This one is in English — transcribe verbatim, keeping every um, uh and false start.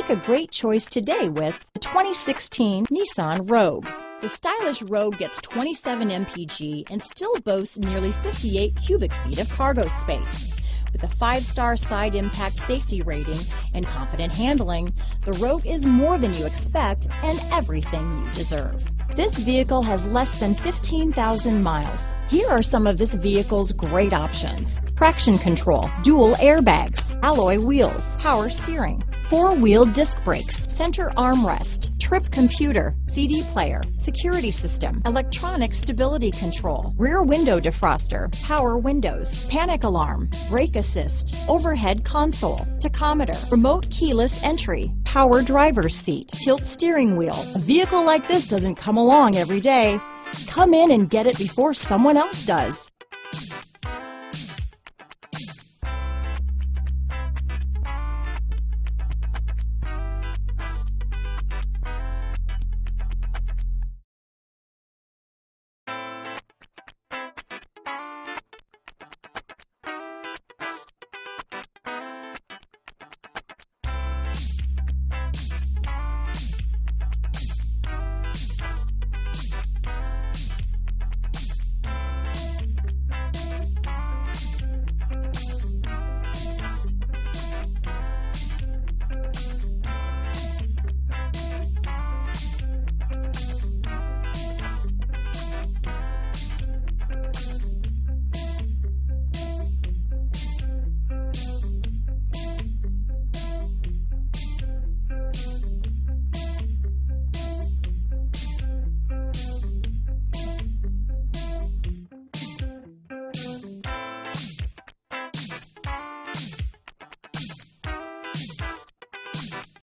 Make a great choice today with the twenty sixteen Nissan Rogue. The stylish Rogue gets twenty-seven M P G and still boasts nearly fifty-eight cubic feet of cargo space. With a five-star side impact safety rating and confident handling, the Rogue is more than you expect and everything you deserve. This vehicle has less than fifteen thousand miles. Here are some of this vehicle's great options: traction control, dual airbags, alloy wheels, power steering, four-wheel disc brakes, center armrest, trip computer, C D player, security system, electronic stability control, rear window defroster, power windows, panic alarm, brake assist, overhead console, tachometer, remote keyless entry, power driver's seat, tilt steering wheel. A vehicle like this doesn't come along every day. Come in and get it before someone else does.